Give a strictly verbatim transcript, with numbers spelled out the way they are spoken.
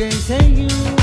can save you.